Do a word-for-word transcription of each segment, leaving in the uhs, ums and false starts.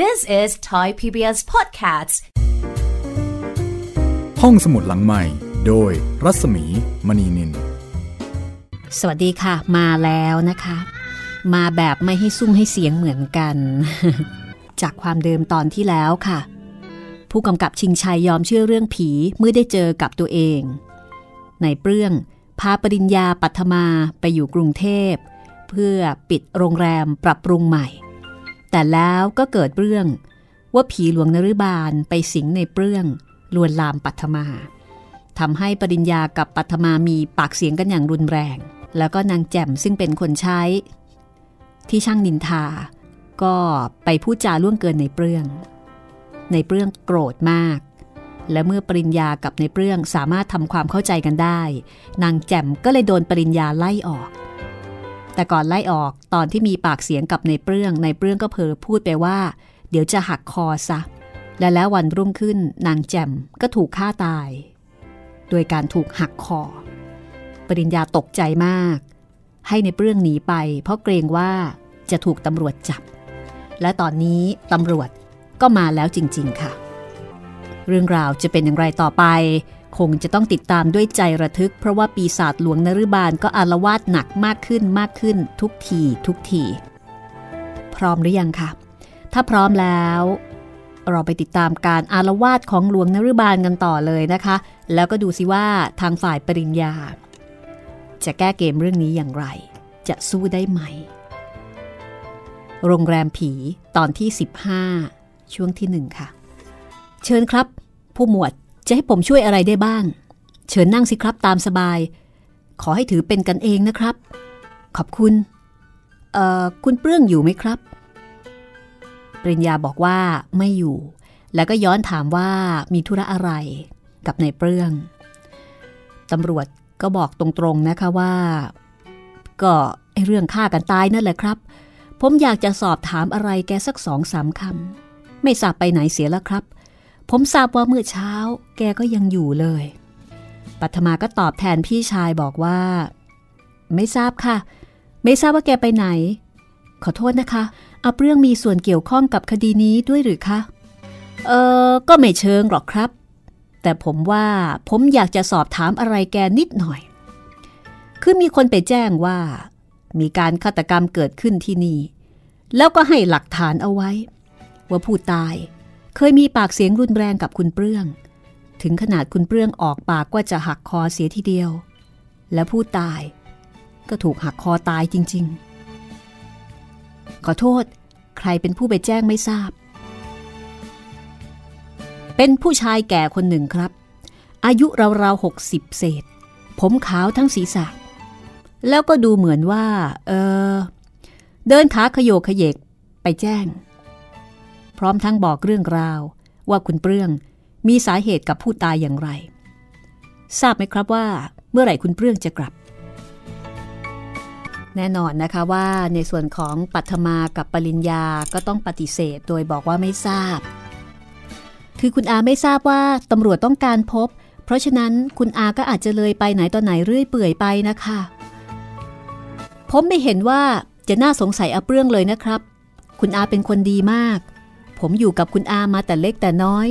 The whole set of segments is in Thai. This is Thai พี บี เอส Podcast ห้องสมุดหลังใหม่โดยรัศมีมณีนินสวัสดีค่ะมาแล้วนะคะมาแบบไม่ให้ซุ่มให้เสียงเหมือนกัน จากความเดิมตอนที่แล้วค่ะผู้กำกับชิงชัยยอมเชื่อเรื่องผีเมื่อได้เจอกับตัวเองในเปลื้องพาปริญญาปัทมาไปอยู่กรุงเทพเพื่อปิดโรงแรมปรับปรุงใหม่แต่แล้วก็เกิดเรื่องว่าผีหลวงนฤบาลไปสิงในเปลื้องลวนลามปัทมาทำให้ปริญญากับปัทมามีปากเสียงกันอย่างรุนแรงแล้วก็นางแจ่มซึ่งเป็นคนใช้ที่ช่างนินทาก็ไปพูดจาล่วงเกินในเปลื้องในเปลื้องโกรธมากและเมื่อปริญญากับในเปลื้องสามารถทำความเข้าใจกันได้นางแจ่มก็เลยโดนปริญญาไล่ออกแต่ก่อนไล่ออกตอนที่มีปากเสียงกับในเปลื้องในเปลื้องก็เผลอพูดไปว่าเดี๋ยวจะหักคอซะและแล้ววันรุ่งขึ้นนางแจ่มก็ถูกฆ่าตายโดยการถูกหักคอปริญญาตกใจมากให้ในเปลื้องหนีไปเพราะเกรงว่าจะถูกตำรวจจับและตอนนี้ตำรวจก็มาแล้วจริงๆค่ะเรื่องราวจะเป็นอย่างไรต่อไปคงจะต้องติดตามด้วยใจระทึกเพราะว่าปีศาจหลวงนฤบาลก็อาละวาดหนักมากขึ้นมากขึ้นทุกทีทุกทีพร้อมหรือยังคะถ้าพร้อมแล้วเราไปติดตามการอาละวาดของหลวงนฤบาลกันต่อเลยนะคะแล้วก็ดูสิว่าทางฝ่ายปริญญาจะแก้เกมเรื่องนี้อย่างไรจะสู้ได้ไหมโรงแรมผีตอนที่สิบห้าช่วงที่หนึ่งค่ะเชิญครับผู้หมวดจะให้ผมช่วยอะไรได้บ้างเชิญนั่งสิครับตามสบายขอให้ถือเป็นกันเองนะครับขอบคุณเอ่อคุณเปลื้องอยู่ไหมครับปริญญาบอกว่าไม่อยู่แล้วก็ย้อนถามว่ามีธุระอะไรกับนายเปลื้องตำรวจก็บอกตรงๆนะคะว่าก็ไอ้เรื่องฆ่ากันตายนั่นแหละครับผมอยากจะสอบถามอะไรแกสัก สองสาม คำไม่ทราบไปไหนเสียแล้วครับผมทราบว่าเมื่อเช้าแกก็ยังอยู่เลยปัทมาก็ตอบแทนพี่ชายบอกว่าไม่ทราบค่ะไม่ทราบว่าแกไปไหนขอโทษนะคะเอาเรื่องมีส่วนเกี่ยวข้องกับคดีนี้ด้วยหรือคะเออก็ไม่เชิงหรอกครับแต่ผมว่าผมอยากจะสอบถามอะไรแกนิดหน่อยคือมีคนไปแจ้งว่ามีการฆาตกรรมเกิดขึ้นที่นี่แล้วก็ให้หลักฐานเอาไว้ว่าผู้ตายเคยมีปากเสียงรุนแรงกับคุณเปลื้องถึงขนาดคุณเปลื้องออกปากว่าจะหักคอเสียทีเดียวและผู้ตายก็ถูกหักคอตายจริงๆขอโทษใครเป็นผู้ไปแจ้งไม่ทราบเป็นผู้ชายแก่คนหนึ่งครับอายุราวๆหกสิบเศษผมขาวทั้งศีรษะแล้วก็ดูเหมือนว่าเออเดินขาขยโยขยเยกไปแจ้งพร้อมทั้งบอกเรื่องราวว่าคุณเปลื้องมีสาเหตุกับผู้ตายอย่างไรทราบไหมครับว่าเมื่อไหร่คุณเปลื้องจะกลับแน่นอนนะคะว่าในส่วนของปัทมากับปริญญาก็ต้องปฏิเสธโดยบอกว่าไม่ทราบคือคุณอาไม่ทราบว่าตำรวจต้องการพบเพราะฉะนั้นคุณอาก็อาจจะเลยไปไหนต่อไหนเรื่อยเปื่อยไปนะคะผมไม่เห็นว่าจะน่าสงสัยอาเปลื้องเลยนะครับคุณอาเป็นคนดีมากผมอยู่กับคุณอามาแต่เล็กแต่น้อย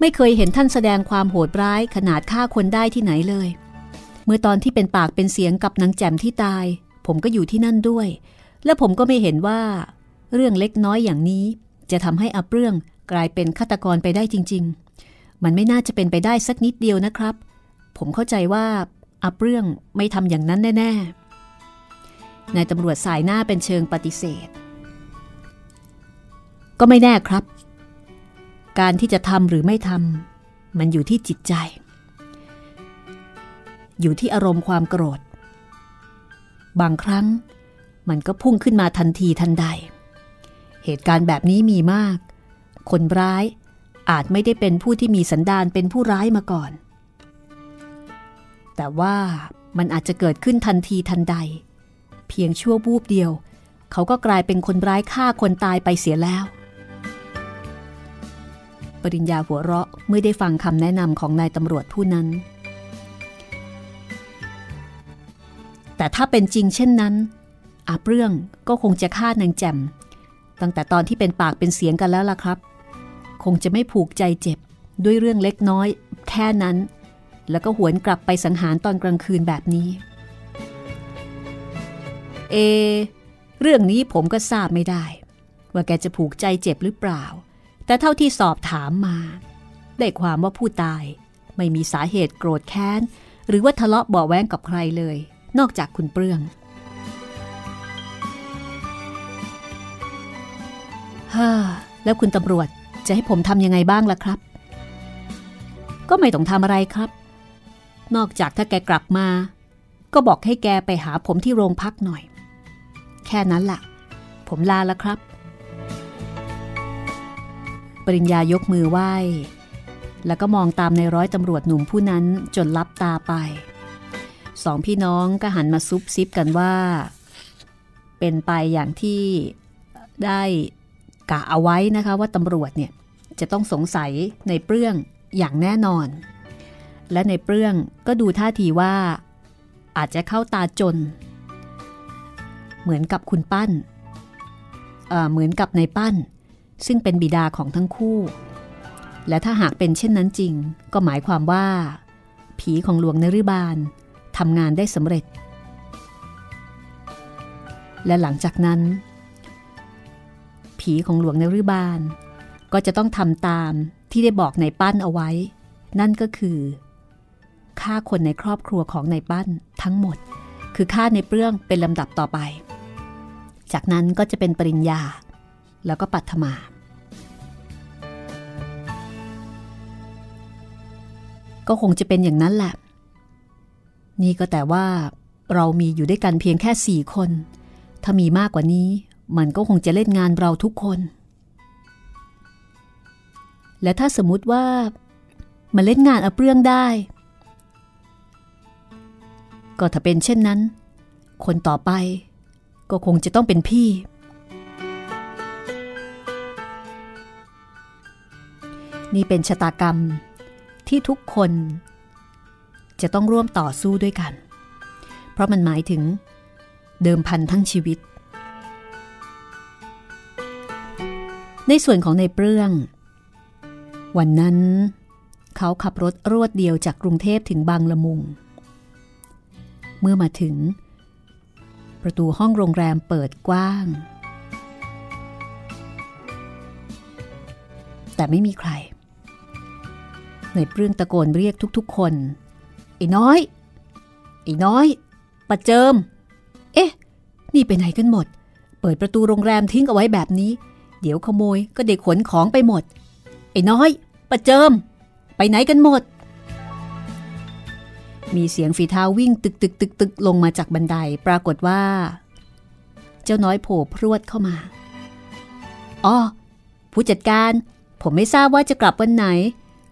ไม่เคยเห็นท่านแสดงความโหดร้ายขนาดฆ่าคนได้ที่ไหนเลยเมื่อตอนที่เป็นปากเป็นเสียงกับนางแจ่มที่ตายผมก็อยู่ที่นั่นด้วยและผมก็ไม่เห็นว่าเรื่องเล็กน้อยอย่างนี้จะทำให้อาเปลื้องกลายเป็นฆาตกรไปได้จริงๆมันไม่น่าจะเป็นไปได้สักนิดเดียวนะครับผมเข้าใจว่าอาเปลื้องไม่ทำอย่างนั้นแน่ๆนายตำรวจสายหน้าเป็นเชิงปฏิเสธก็ไม่แน่ครับการที่จะทำหรือไม่ทำมันอยู่ที่จิตใจอยู่ที่อารมณ์ความโกรธบางครั้งมันก็พุ่งขึ้นมาทันทีทันใดเหตุการณ์แบบนี้มีมากคนร้ายอาจไม่ได้เป็นผู้ที่มีสันดานเป็นผู้ร้ายมาก่อนแต่ว่ามันอาจจะเกิดขึ้นทันทีทันใดเพียงชั่ววูบเดียวเขาก็กลายเป็นคนร้ายฆ่าคนตายไปเสียแล้วปริญญาหัวเราะเมื่อได้ฟังคำแนะนำของนายตำรวจผู้นั้นแต่ถ้าเป็นจริงเช่นนั้นอาเปลื้องก็คงจะฆ่านางแจ่ม ตั้งแต่ตอนที่เป็นปากเป็นเสียงกันแล้วล่ะครับคงจะไม่ผูกใจเจ็บด้วยเรื่องเล็กน้อยแค่นั้นแล้วก็หวนกลับไปสังหารตอนกลางคืนแบบนี้เอเรื่องนี้ผมก็ทราบไม่ได้ว่าแกจะผูกใจเจ็บหรือเปล่าแต่เท่าที่สอบถามมาได้ความว่าผู้ตายไม่มีสาเหตุโกรธแค้นหรือว่าทะเลาะเบาะแว้งกับใครเลยนอกจากคุณเปลื้องฮ่าแล้วคุณตำรวจจะให้ผมทำยังไงบ้างล่ะครับก็ไม่ต้องทำอะไรครับนอกจากถ้าแกกลับมาก็บอกให้แกไปหาผมที่โรงพักหน่อยแค่นั้นล่ะผมลาละครับปริญญายกมือไหว้แล้วก็มองตามในร้อยตำรวจหนุ่มผู้นั้นจนลับตาไปสองพี่น้องก็หันมาซุบซิบกันว่าเป็นไปอย่างที่ได้กะเอาไว้นะคะว่าตำรวจเนี่ยจะต้องสงสัยในเปลื้องอย่างแน่นอนและในเปลื้องก็ดูท่าทีว่าอาจจะเข้าตาจนเหมือนกับคุณปั้นเอ่อเหมือนกับในปั้นซึ่งเป็นบิดาของทั้งคู่และถ้าหากเป็นเช่นนั้นจริงก็หมายความว่าผีของหลวงนฤบาลทำงานได้สำเร็จและหลังจากนั้นผีของหลวงนฤบาลก็จะต้องทำตามที่ได้บอกในปั้นเอาไว้นั่นก็คือฆ่าคนในครอบครัวของในปั้นทั้งหมดคือฆ่าในเปลื้องเป็นลำดับต่อไปจากนั้นก็จะเป็นปริญญาแล้วก็ปัทมาก็คงจะเป็นอย่างนั้นแหละนี่ก็แต่ว่าเรามีอยู่ด้วยกันเพียงแค่สี่คนถ้ามีมากกว่านี้มันก็คงจะเล่นงานเราทุกคนและถ้าสมมุติว่ามันเล่นงานเอาเปลื้องได้ก็ถ้าเป็นเช่นนั้นคนต่อไปก็คงจะต้องเป็นพี่นี่เป็นชะตากรรมที่ทุกคนจะต้องร่วมต่อสู้ด้วยกันเพราะมันหมายถึงเดิมพันทั้งชีวิตในส่วนของในเปลื้องวันนั้นเขาขับรถรวดเดียวจากกรุงเทพถึงบางละมุงเมื่อมาถึงประตูห้องโรงแรมเปิดกว้างแต่ไม่มีใครในเปลื้องตะโกนเรียกทุกๆคนไอ้น้อยไอ้น้อยประเจิมเอ๊ะนี่ไปไหนกันหมดเปิดประตูโรงแรมทิ้งเอาไว้แบบนี้เดี๋ยวขโมยก็ได้ขนของไปหมดไอ้น้อยประเจิมไปไหนกันหมดมีเสียงฝีเท้าวิ่งตึกตึกตึกตึกลงมาจากบันไดปรากฏว่าเจ้าน้อยโผล่พรวดเข้ามาอ๋อผู้จัดการผมไม่ทราบว่าจะกลับวันไหน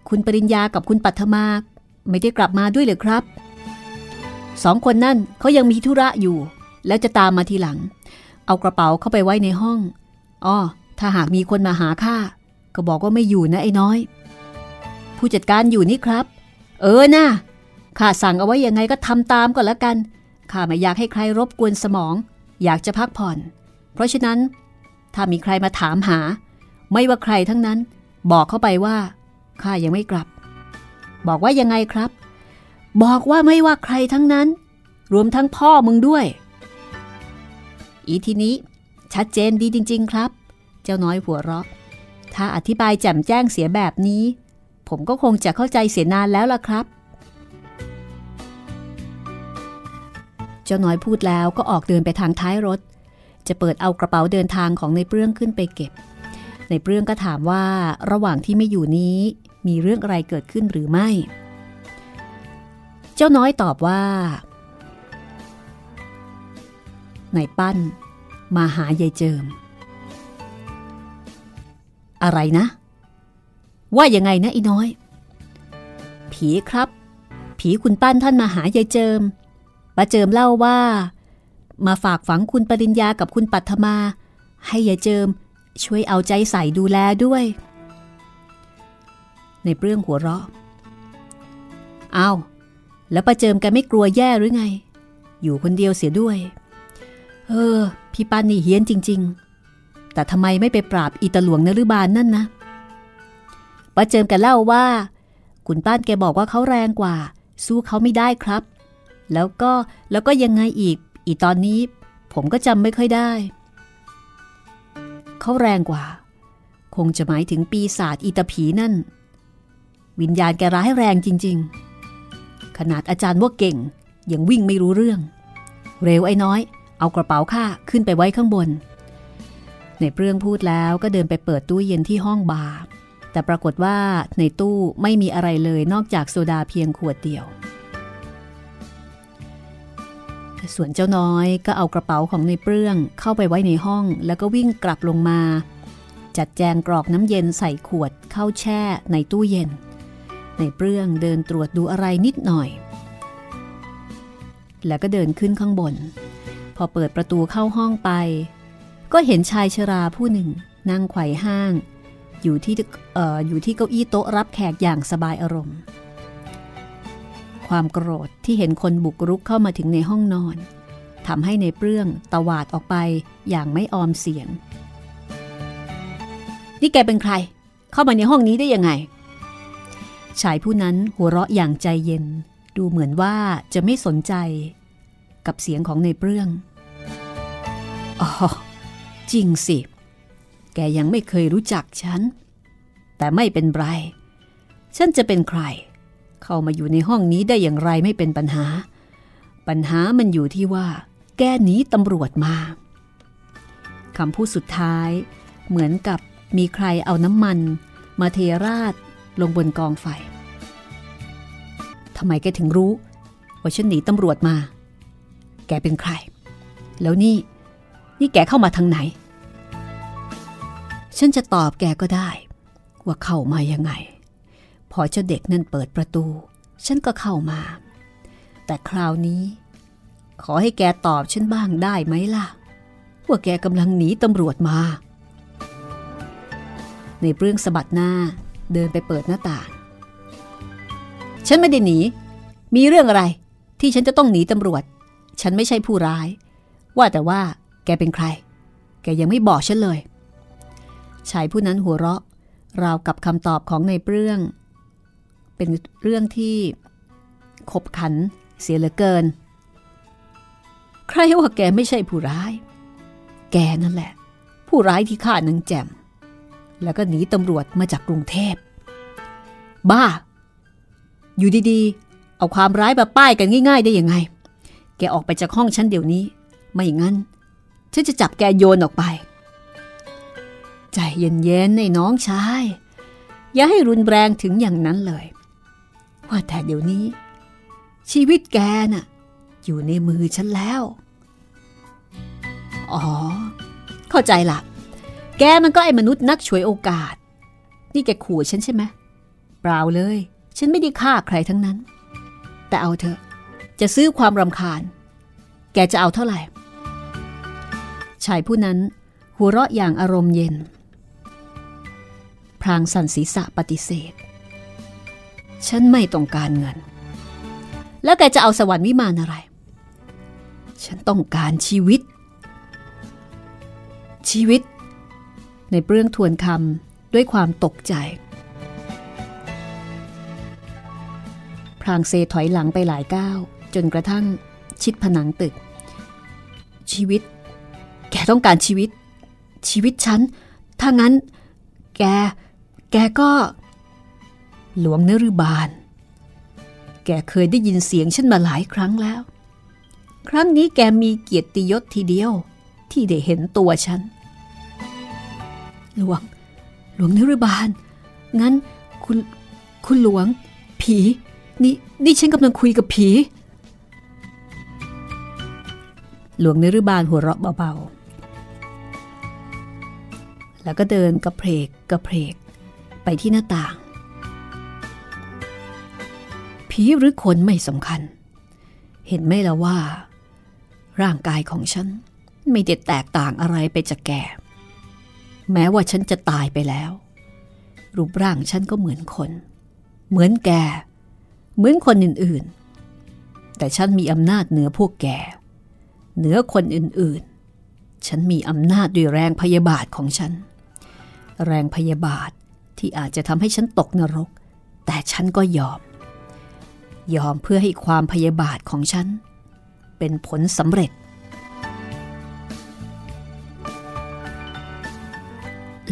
คุณปริญญากับคุณปัทมาไม่ได้กลับมาด้วยหรือครับสองคนนั่นเขายังมีธุระอยู่แล้วจะตามมาทีหลังเอากระเป๋าเข้าไปไว้ในห้องอ๋อถ้าหากมีคนมาหาข้าก็บอกว่าไม่อยู่นะไอ้น้อยผู้จัดการอยู่นี่ครับเออนะข้าสั่งเอาไว้ยังไงก็ทำตามก็แล้วกันข้าไม่อยากให้ใครรบกวนสมองอยากจะพักผ่อนเพราะฉะนั้นถ้ามีใครมาถามหาไม่ว่าใครทั้งนั้นบอกเข้าไปว่าข้ายังไม่กลับบอกว่ายังไงครับบอกว่าไม่ว่าใครทั้งนั้นรวมทั้งพ่อมึงด้วยอีทีนี้ชัดเจนดีจริงๆครับเจ้าน้อยหัวเราะถ้าอธิบายแจ่มแจ้งเสียแบบนี้ผมก็คงจะเข้าใจเสียนานแล้วล่ะครับเจ้าน้อยพูดแล้วก็ออกเดินไปทางท้ายรถจะเปิดเอากระเป๋าเดินทางของในเปลื้องขึ้นไปเก็บในเปลื้องก็ถามว่าระหว่างที่ไม่อยู่นี้มีเรื่องอะไรเกิดขึ้นหรือไม่เจ้าน้อยตอบว่านายปั้นมาหายายเจิมอะไรนะว่ายังไงนะอีน้อยผีครับผีคุณปั้นท่านมาหายายเจิมป้าเจิมเล่าว่ามาฝากฝังคุณปริญญากับคุณปัทมาให้ยายเจิมช่วยเอาใจใส่ดูแลด้วยในเปลื้องหัวเราะอ้าวแล้วป้าเจิมแกไม่กลัวแย่หรือไงอยู่คนเดียวเสียด้วยเออพี่ปั้นนี่เฮี้ยนจริง แต่ทำไมไม่ไปปราบอีตาหลวงนฤบาลนั่นนะป้าเจิมแกเล่าว่าคุณป้านแกบอกว่าเขาแรงกว่าสู้เขาไม่ได้ครับแล้วก็แล้วก็ยังไงอีกอีตอนนี้ผมก็จำไม่ค่อยได้เขาแรงกว่าคงจะหมายถึงปีศาจอีตาผีนั่นวิญญาณแกร้ายแรงจริงๆขนาดอาจารย์ว่าเก่งยังวิ่งไม่รู้เรื่องเร็วไอ้น้อยเอากระเป๋าข้าขึ้นไปไว้ข้างบนในเปรื่องพูดแล้วก็เดินไปเปิดตู้เย็นที่ห้องบาร์แต่ปรากฏว่าในตู้ไม่มีอะไรเลยนอกจากโซดาเพียงขวดเดียวส่วนเจ้าน้อยก็เอากระเป๋าของในเปรื่องเข้าไปไว้ในห้องแล้วก็วิ่งกลับลงมาจัดแจงกรอกน้ำเย็นใส่ขวดเข้าแช่ในตู้เย็นในเปรื่องเดินตรวจดูอะไรนิดหน่อยแล้วก็เดินขึ้นข้างบนพอเปิดประตูเข้าห้องไปก็เห็นชายชราผู้หนึ่งนั่งไขว่ห้างอยู่ที่เอ่ออยู่ที่เก้าอี้โต๊ะรับแขกอย่างสบายอารมณ์ความโกรธที่เห็นคนบุกรุกเข้ามาถึงในห้องนอนทำให้ในเปรื่องตวาดออกไปอย่างไม่ออมเสียงนี่แกเป็นใครเข้ามาในห้องนี้ได้ยังไงชายผู้นั้นหัวเราะอย่างใจเย็นดูเหมือนว่าจะไม่สนใจกับเสียงของในเปรื่องอ๋อจริงสิแกยังไม่เคยรู้จักฉันแต่ไม่เป็นไรฉันจะเป็นใครเข้ามาอยู่ในห้องนี้ได้อย่างไรไม่เป็นปัญหาปัญหามันอยู่ที่ว่าแกหนีตำรวจมาคำพูดสุดท้ายเหมือนกับมีใครเอาน้ำมันมาเทราดลงบนกองไฟทำไมแกถึงรู้ว่าฉันหนีตำรวจมาแกเป็นใครแล้วนี่นี่แกเข้ามาทางไหนฉันจะตอบแกก็ได้ว่าเข้ามายังไงพอเจ้าเด็กนั่นเปิดประตูฉันก็เข้ามาแต่คราวนี้ขอให้แกตอบฉันบ้างได้ไหมล่ะว่าแกกำลังหนีตำรวจมาในเปรื่องสะบัดหน้าเดินไปเปิดหน้าต่างฉันไม่ได้หนีมีเรื่องอะไรที่ฉันจะต้องหนีตำรวจฉันไม่ใช่ผู้ร้ายว่าแต่ว่าแกเป็นใครแกยังไม่บอกฉันเลยชายผู้นั้นหัวเราะราวกับคำตอบของในเปรื่องเป็นเรื่องที่ขบขันเสียเหลือเกินใครว่าแกไม่ใช่ผู้ร้ายแกนั่นแหละผู้ร้ายที่ฆ่านางแจ่มแล้วก็หนีตำรวจมาจากกรุงเทพบ้าอยู่ดีๆเอาความร้ายมาป้ายกันง่ายๆได้ยังไงแกออกไปจากห้องฉันเดี๋ยวนี้ไม่อย่างนั้นฉันจะจับแกโยนออกไปใจเย็นๆในน้องชายอย่าให้รุนแรงถึงอย่างนั้นเลยว่าแต่เดี๋ยวนี้ชีวิตแกน่ะอยู่ในมือฉันแล้วอ๋อเข้าใจละแกมันก็ไอ้มนุษย์นักฉวยโอกาสนี่แกขู่ฉันใช่ไหมเปล่าเลยฉันไม่ได้ฆ่าใครทั้งนั้นแต่เอาเถอะจะซื้อความรำคาญแกจะเอาเท่าไหร่ชายผู้นั้นหัวเราะอย่างอารมณ์เย็นพลางสั่นศีรษะปฏิเสธฉันไม่ต้องการเงินแล้วแกจะเอาสวรรค์วิมานอะไรฉันต้องการชีวิตชีวิตในเปรื่องทวนคำด้วยความตกใจพลางเซถอยหลังไปหลายก้าวจนกระทั่งชิดผนังตึกชีวิตแกต้องการชีวิตชีวิตฉันถ้างั้นแกแกก็หลวงนฤบาลแกเคยได้ยินเสียงฉันมาหลายครั้งแล้วครั้งนี้แกมีเกียรติยศทีเดียวที่ได้เห็นตัวฉันหลวงหลวงนฤบาลงั้นคุณคุณหลวงผีนี่นี่ฉันกำลังคุยกับผีหลวงนฤบาลหัวเราะเบาๆแล้วก็เดินกระเพกกระเพกไปที่หน้าต่างผีหรือคนไม่สำคัญเห็นไหมล่ะว่าร่างกายของฉันไม่ได้แตกต่างอะไรไปจากแกแม้ว่าฉันจะตายไปแล้วรูปร่างฉันก็เหมือนคนเหมือนแกเหมือนคนอื่นๆแต่ฉันมีอำนาจเหนือพวกแกเหนือคนอื่น ฉันมีอำนาจด้วยแรงพยาบาทของฉันแรงพยาบาทที่อาจจะทำให้ฉันตกนรกแต่ฉันก็ยอมยอมเพื่อให้ความพยาบาทของฉันเป็นผลสำเร็จ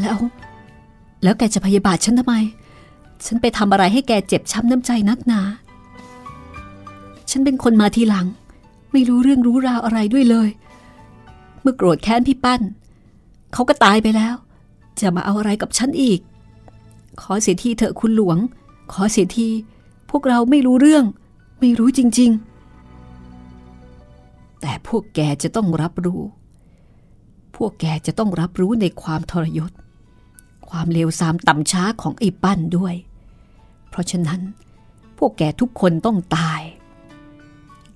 แล้วแล้วแกจะพยาบาทฉันทำไมฉันไปทำอะไรให้แกเจ็บช้ำน้ำใจนักหนาฉันเป็นคนมาทีหลังไม่รู้เรื่องรู้ราวอะไรด้วยเลยเมื่อโกรธแค้นพี่ปั้นเขาก็ตายไปแล้วจะมาเอาอะไรกับฉันอีกขอเสียทีเถอะคุณหลวงขอเสียทีพวกเราไม่รู้เรื่องไม่รู้จริงๆแต่พวกแกจะต้องรับรู้พวกแกจะต้องรับรู้ในความทรยศความเลวทรามต่ำช้าของไอ้ปั้นด้วยเพราะฉะนั้นพวกแกทุกคนต้องตาย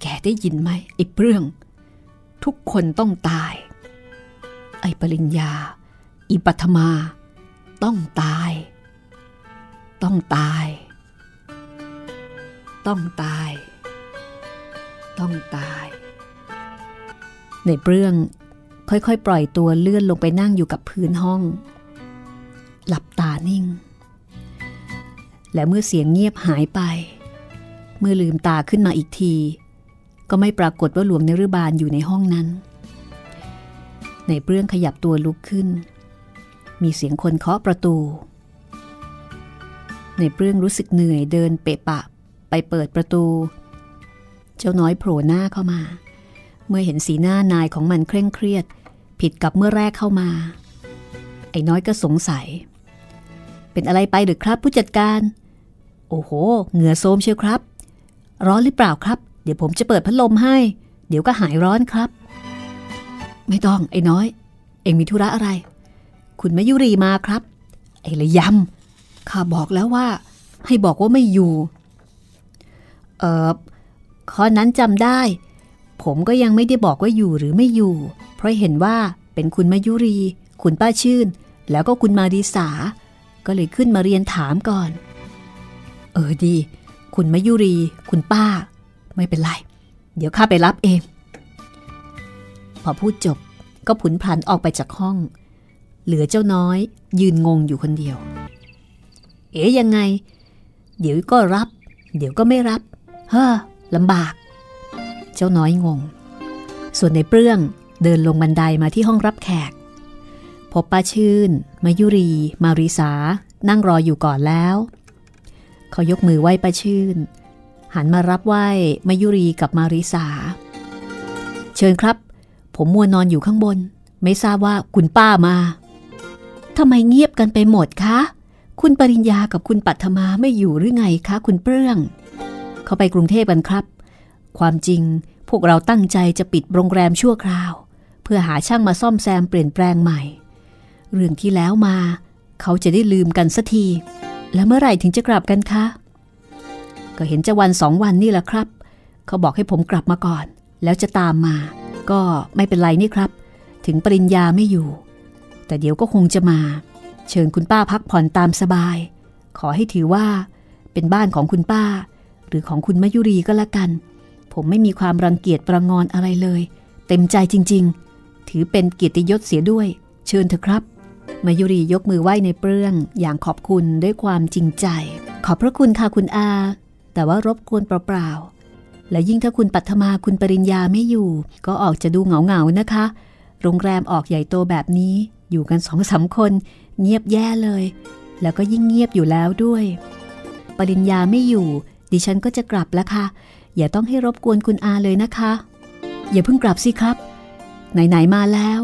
แกได้ยินไหมไอ้เปลื้องทุกคนต้องตายไอ้ปริญญาอีปัทมาต้องตายต้องตายต้องตายต้องตายในเปลื้องค่อยๆปล่อยตัวเลื่อนลงไปนั่งอยู่กับพื้นห้องหลับตานิ่งและเมื่อเสียงเงียบหายไปเมื่อลืมตาขึ้นมาอีกทีก็ไม่ปรากฏว่าหลวงนฤบาลอยู่ในห้องนั้นในเปลื้องขยับตัวลุกขึ้นมีเสียงคนเคาะประตูในเปลื้องรู้สึกเหนื่อยเดินเปะปะไปเปิดประตูเจ้าน้อยโผล่หน้าเข้ามาเมื่อเห็นสีหน้านายของมันเคร่งเครียดผิดกับเมื่อแรกเข้ามาไอ้น้อยก็สงสัยเป็นอะไรไปหรือครับผู้จัดการโอ้โหเหงื่อโซมเชียวครับร้อนหรือเปล่าครับเดี๋ยวผมจะเปิดพัดลมให้เดี๋ยวก็หายร้อนครับไม่ต้องไอ้น้อยเองมีธุระอะไรคุณมายุรีมาครับไอ้ระยำข้าบอกแล้วว่าให้บอกว่าไม่อยู่เออข้อนั้นจำได้ผมก็ยังไม่ได้บอกว่าอยู่หรือไม่อยู่เพราะเห็นว่าเป็นคุณมายุรีคุณป้าชื่นแล้วก็คุณมาดิสาก็เลยขึ้นมาเรียนถามก่อนเออดีคุณมายุรีคุณป้าไม่เป็นไรเดี๋ยวข้าไปรับเองพอพูดจบก็ผุนผันออกไปจากห้องเหลือเจ้าน้อยยืนงงอยู่คนเดียวเอ๋ยังไงเดี๋ยวก็รับเดี๋ยวก็ไม่รับเฮ้อลำบากเจ้าน้อยงงส่วนในเปลื้องเดินลงบันไดมาที่ห้องรับแขกพบป้าชื่นมายุรีมาริสานั่งรออยู่ก่อนแล้วเขายกมือไหว้ป้าชื่นหันมารับไหว้มายุรีกับมาริสาเชิญครับผมมัวนอนอยู่ข้างบนไม่ทราบว่าคุณป้ามาทำไมเงียบกันไปหมดคะคุณปริญญากับคุณปัทมาไม่อยู่หรือไงคะคุณเปลื้องเขาไปกรุงเทพกันครับความจริงพวกเราตั้งใจจะปิดโรงแรมชั่วคราวเพื่อหาช่างมาซ่อมแซมเปลี่ยนแปลงใหม่เรื่องที่แล้วมาเขาจะได้ลืมกันสักทีแล้วเมื่อไหร่ถึงจะกลับกันคะก็เห็นจะวันสองวันนี่แหละครับเขาบอกให้ผมกลับมาก่อนแล้วจะตามมาก็ไม่เป็นไรนี่ครับถึงปริญญาไม่อยู่แต่เดี๋ยวก็คงจะมาเชิญคุณป้าพักผ่อนตามสบายขอให้ถือว่าเป็นบ้านของคุณป้าหรือของคุณมายุรีก็แล้วกันผมไม่มีความรังเกียจประงอนอะไรเลยเต็มใจจริงๆถือเป็นเกียรติยศเสียด้วยเชิญเถอะครับมายุรียกมือไหว้ในเปลื้องอย่างขอบคุณด้วยความจริงใจขอบพระคุณค่ะคุณอาแต่ว่ารบกวนเปล่าๆและยิ่งถ้าคุณปัทมาคุณปริญญาไม่อยู่ก็ออกจะดูเหงาๆนะคะโรงแรมออกใหญ่โตแบบนี้อยู่กันสองสามคนเงียบแย่เลยแล้วก็ยิ่งเงียบอยู่แล้วด้วยปริญญาไม่อยู่ดิฉันก็จะกลับแล้วค่ะอย่าต้องให้รบกวนคุณอาเลยนะคะอย่าเพิ่งกลับสิครับไหนๆมาแล้ว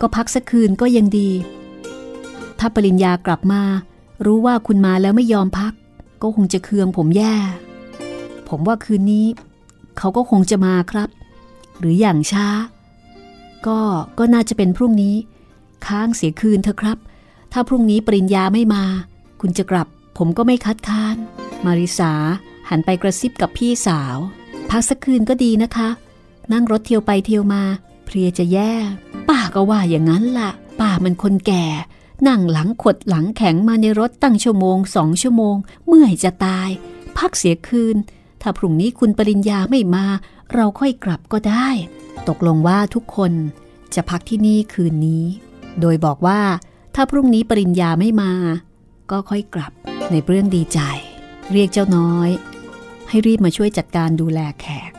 ก็พักสักคืนก็ยังดีถ้าปริญญากลับมารู้ว่าคุณมาแล้วไม่ยอมพักก็คงจะเคืองผมแย่ผมว่าคืนนี้เขาก็คงจะมาครับหรืออย่างช้าก็ก็น่าจะเป็นพรุ่งนี้ค้างเสียคืนเถอะครับถ้าพรุ่งนี้ปริญญาไม่มาคุณจะกลับผมก็ไม่คัดค้านมาริสาหันไปกระซิบกับพี่สาวพักสักคืนก็ดีนะคะนั่งรถเที่ยวไปเที่ยวมาเพลียจะแย่ป้าก็ว่าอย่างนั้นล่ะป้ามันคนแก่นั่งหลังขดหลังแข็งมาในรถตั้งชั่วโมงสองชั่วโมงเมื่อยจะตายพักเสียคืนถ้าพรุ่งนี้คุณปริญญาไม่มาเราค่อยกลับก็ได้ตกลงว่าทุกคน จะพักที่นี่คืนนี้โดยบอกว่าถ้าพรุ่งนี้ปริญญาไม่มาก็ค่อยกลับในเรื่องดีใจเรียกเจ้าน้อยให้รีบมาช่วยจัดการดูแลแขก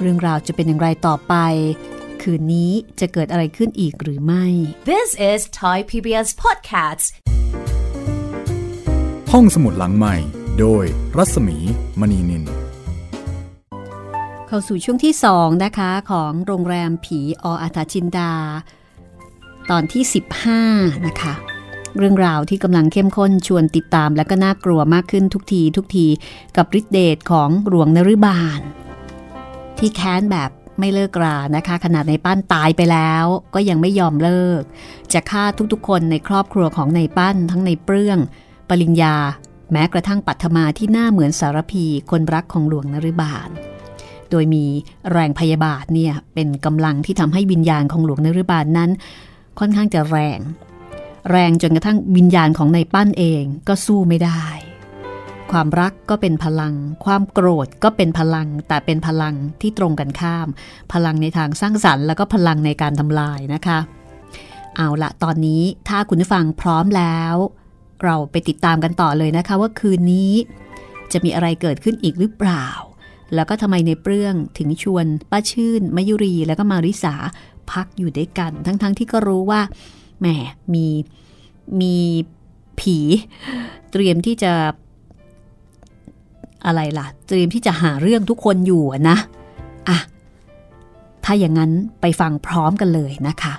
เรื่องราวจะเป็นอย่างไรต่อไปคืนนี้จะเกิดอะไรขึ้นอีกหรือไม่ This is Thai พี บี เอส Podcast ห้องสมุดหลังใหม่โดยรัศมีมณีนินเข้าสู่ช่วงที่สองนะคะของโรงแรมผีออาถาจินดาตอนที่สิบห้านะคะเรื่องราวที่กำลังเข้มข้นชวนติดตามและก็น่ากลัวมากขึ้นทุกทีทุกทีกับฤทธิเดชของหลวงนฤบาลที่แค้นแบบไม่เลิกรานะคะขนาดในปั้นตายไปแล้วก็ยังไม่ยอมเลิกจะฆ่าทุกๆคนในครอบครัวของในปั้นทั้งในเปลื้องปริญญาแม้กระทั่งปัทมาที่หน้าเหมือนสารพีคนรักของหลวงนฤบาลโดยมีแรงพยาบาทเนี่ยเป็นกำลังที่ทำให้วิญญาณของหลวงนฤบาลนั้นค่อนข้างจะแรงแรงจนกระทั่งวิญญาณของนายปั้นเองก็สู้ไม่ได้ความรักก็เป็นพลังความโกรธก็เป็นพลังแต่เป็นพลังที่ตรงกันข้ามพลังในทางสร้างสรรค์แล้วก็พลังในการทำลายนะคะเอาละตอนนี้ถ้าคุณผู้ฟังพร้อมแล้วเราไปติดตามกันต่อเลยนะคะว่าคืนนี้จะมีอะไรเกิดขึ้นอีกหรือเปล่าแล้วก็ทำไมในเปลื้องถึงชวนป้าชื่นมยุรีแล้วก็มาริสาพักอยู่ด้วยกันทั้งๆ ท, ที่ก็รู้ว่าแหมมีมีผีเตรียมที่จะอะไรล่ะเตรียมที่จะหาเรื่องทุกคนอยู่นะอ่ะถ้าอย่างนั้นไปฟังพร้อมกันเลยนะคะ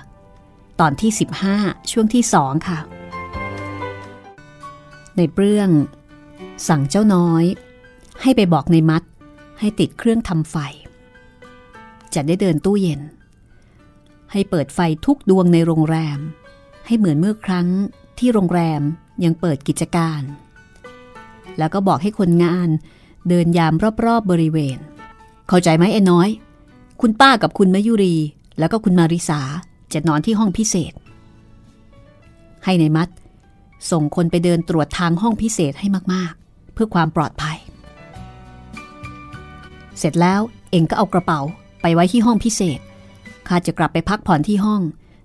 ตอนที่สิบห้าช่วงที่สองค่ะในเปลื้องสั่งเจ้าน้อยให้ไปบอกในมัดให้ติดเครื่องทำไฟจะได้เดินตู้เย็นให้เปิดไฟทุกดวงในโรงแรมให้เหมือนเมื่อครั้งที่โรงแรมยังเปิดกิจการแล้วก็บอกให้คนงานเดินยามรอบๆ บ, บริเวณเข้าใจไหมไอ้น้อยคุณป้ากับคุณมยุรีแล้วก็คุณมาริสาจะนอนที่ห้องพิเศษให้ในมัดส่งคนไปเดินตรวจทางห้องพิเศษให้มากๆเพื่อความปลอดภัยเสร็จแล้วเองก็เอากระเป๋าไปไว้ที่ห้องพิเศษข้าจะกลับไปพักผ่อนที่ห้อง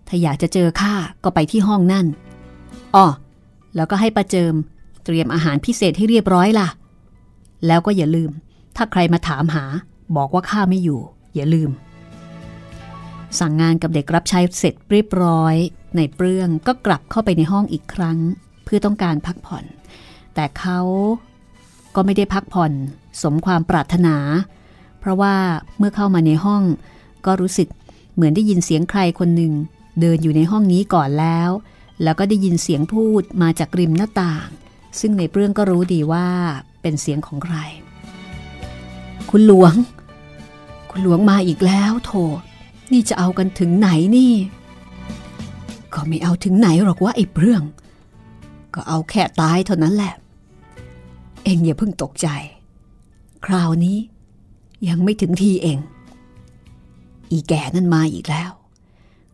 ถ้าอยากจะเจอข้าก็ไปที่ห้องนั่นอ้อแล้วก็ให้ป้าเจิมเตรียมอาหารพิเศษให้เรียบร้อยล่ะแล้วก็อย่าลืมถ้าใครมาถามหาบอกว่าข้าไม่อยู่อย่าลืมสั่งงานกับเด็กรับใช้เสร็จเรียบร้อยในเปลื้องก็กลับเข้าไปในห้องอีกครั้งเพื่อต้องการพักผ่อนแต่เขาก็ไม่ได้พักผ่อนสมความปรารถนาเพราะว่าเมื่อเข้ามาในห้องก็รู้สึกเหมือนได้ยินเสียงใครคนหนึ่งเดินอยู่ในห้องนี้ก่อนแล้วแล้วก็ได้ยินเสียงพูดมาจากริมหน้าต่างซึ่งในเปลื้องก็รู้ดีว่าเป็นเสียงของใครคุณหลวงคุณหลวงมาอีกแล้วโธ่นี่จะเอากันถึงไหนนี่ก็ไม่เอาถึงไหนหรอกว่าไอ้เปลื้องก็เอาแค่ตายเท่านั้นแหละเอ็งอย่าเพิ่งตกใจคราวนี้ยังไม่ถึงทีเองอีแก่นั่นมาอีกแล้ว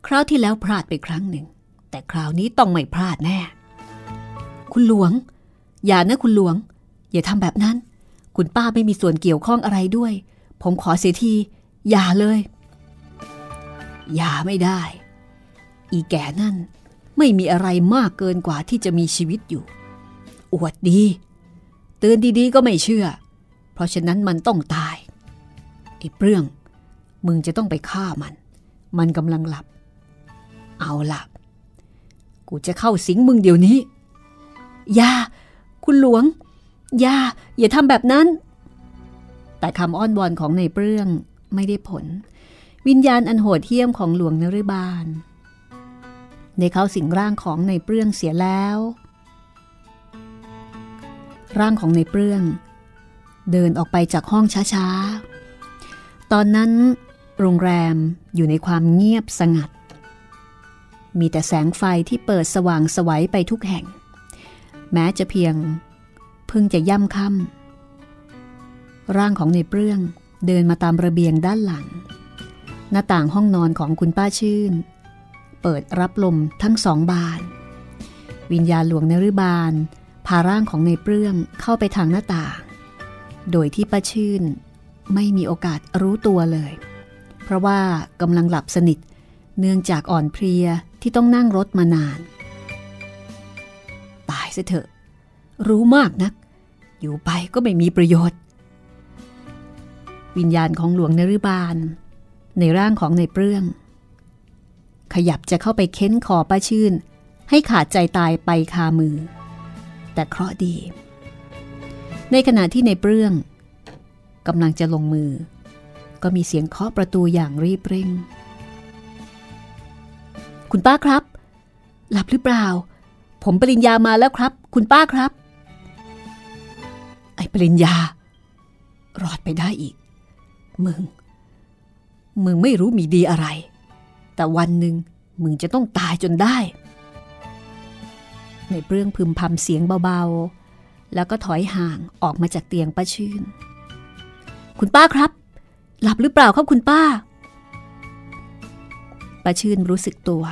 คราวที่แล้วพลาดไปครั้งหนึ่งแต่คราวนี้ต้องไม่พลาดแน่คุณหลวงอย่านะคุณหลวงอย่าทำแบบนั้นคุณป้าไม่มีส่วนเกี่ยวข้องอะไรด้วยผมขอเสียทีอย่าเลยอย่าไม่ได้อีแก่นั่นไม่มีอะไรมากเกินกว่าที่จะมีชีวิตอยู่อวดดีเตือนดีๆก็ไม่เชื่อเพราะฉะนั้นมันต้องตายไอ้เปลื้องมึงจะต้องไปฆ่ามันมันกำลังหลับเอาล่ะกูจะเข้าสิงมึงเดี๋ยวนี้อย่าคุณหลวงอย่าอย่าทำแบบนั้นแต่คำอ้อนวอนของในเปลื้องไม่ได้ผลวิญญาณอันโหดเหี้ยมของหลวงนฤบาลได้เข้าสิงร่างของในเปลื้องเสียแล้วร่างของในเปลื้องเดินออกไปจากห้องช้าๆตอนนั้นโรงแรมอยู่ในความเงียบสงัดมีแต่แสงไฟที่เปิดสว่างสวัยไปทุกแห่งแม้จะเพียงเพิ่งจะย่ำค่ำร่างของในเปลื้องเดินมาตามระเบียงด้านหลังหน้าต่างห้องนอนของคุณป้าชื่นเปิดรับลมทั้งสองบานวิญญาณหลวงนฤบาลพาร่างของในเปลื้องเข้าไปทางหน้าต่างโดยที่ป้าชื่นไม่มีโอกาสรู้ตัวเลยเพราะว่ากำลังหลับสนิท เนื่องจากอ่อนเพลียที่ต้องนั่งรถมานานตายซะเถอะรู้มากนักอยู่ไปก็ไม่มีประโยชน์วิญญาณของหลวงนฤบาลในร่างของในเปรื่องขยับจะเข้าไปเค้นคอป้าชื่นให้ขาดใจตายไปคามือแต่เคราะห์ดีในขณะที่ในเปรื่องกำลังจะลงมือก็มีเสียงเคาะประตูอย่างรีบเร่งคุณป้าครับหลับหรือเปล่าผมปริญญามาแล้วครับคุณป้าครับไอ้ปริญญารอดไปได้อีกมึงมึงไม่รู้มีดีอะไรแต่วันหนึ่งมึงจะต้องตายจนได้ในเปรื่องพึมพำเสียงเบาๆแล้วก็ถอยห่างออกมาจากเตียงป้าชื่นคุณป้าครับหลับหรือเปล่าครับคุณป้าป้าชื่นรู้สึกตัว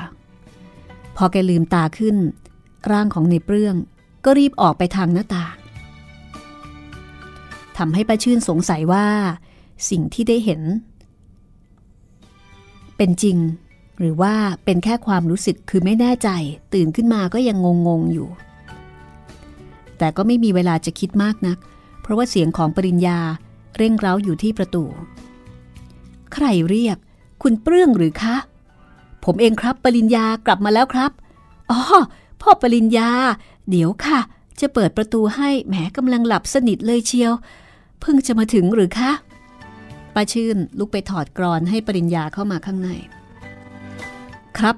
พอแกลืมตาขึ้นร่างของในเปรื่องก็รีบออกไปทางหน้าต่างทำให้ป้าชื่นสงสัยว่าสิ่งที่ได้เห็นเป็นจริงหรือว่าเป็นแค่ความรู้สึกคือไม่แน่ใจตื่นขึ้นมาก็ยังงงๆอยู่แต่ก็ไม่มีเวลาจะคิดมากนักเพราะว่าเสียงของปริญญาเร่งเร้าอยู่ที่ประตูใครเรียกคุณเปรื่องหรือคะผมเองครับปริญญากลับมาแล้วครับอ๋อพ่อปริญญาเดี๋ยวค่ะจะเปิดประตูให้แหมกำลังหลับสนิทเลยเชียวเพิ่งจะมาถึงหรือคะป้าชื่นลุกไปถอดกรอนให้ปริญญาเข้ามาข้างในครับ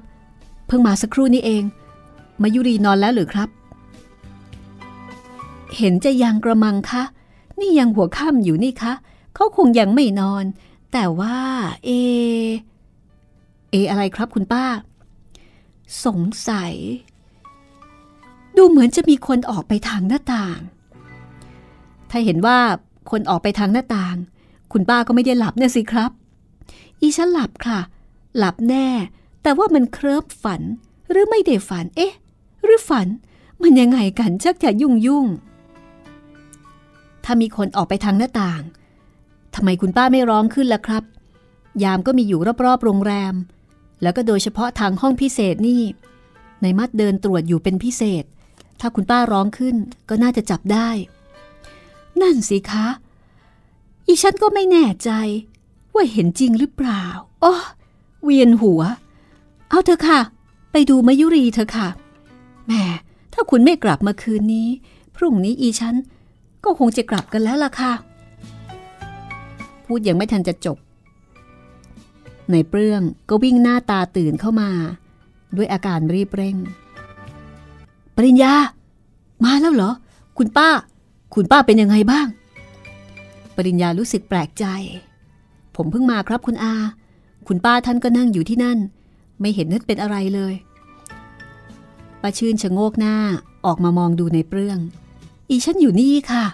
เพิ่งมาสักครู่นี้เองมายุรีนอนแล้วหรือครับเห็นจะยังกระมังคะนี่ยังหัวค่ำอยู่นี่คะเขาคงยังไม่นอนแต่ว่าเอเออะไรครับคุณป้าสงสัยดูเหมือนจะมีคนออกไปทางหน้าต่างถ้าเห็นว่าคนออกไปทางหน้าต่างคุณป้าก็ไม่ได้หลับเนี่ยสิครับอีฉันหลับค่ะหลับแน่แต่ว่ามันเคลิ้มฝันหรือไม่ได้ฝันเอ๊ะหรือฝันมันยังไงกันชักจะยุ่งยุ่งถ้ามีคนออกไปทางหน้าต่างทำไมคุณป้าไม่ร้องขึ้นล่ะครับยามก็มีอยู่รอบๆโรงแรมแล้วก็โดยเฉพาะทางห้องพิเศษนี่นายมัดเดินตรวจอยู่เป็นพิเศษถ้าคุณป้าร้องขึ้นก็น่าจะจับได้นั่นสิคะอีฉันก็ไม่แน่ใจว่าเห็นจริงหรือเปล่าอ๋อเวียนหัวเอาเถอะค่ะไปดูมายุรีเถอะค่ะแหมถ้าคุณไม่กลับมาคืนนี้พรุ่งนี้อีฉันก็คงจะกลับกันแล้วล่ะค่ะพูดยังไม่ทันจะจบในเปรื่องก็วิ่งหน้าตาตื่นเข้ามาด้วยอาการรีบเร่งปริญญามาแล้วเหรอคุณป้าคุณป้าเป็นยังไงบ้างปริญญารู้สึกแปลกใจผมเพิ่งมาครับคุณอาคุณป้าท่านก็นั่งอยู่ที่นั่นไม่เห็นนั่นเป็นอะไรเลยป้าชื่นชะโงกหน้าออกมามองดูในเปรื่องอีฉันอยู่นี่ค่ะ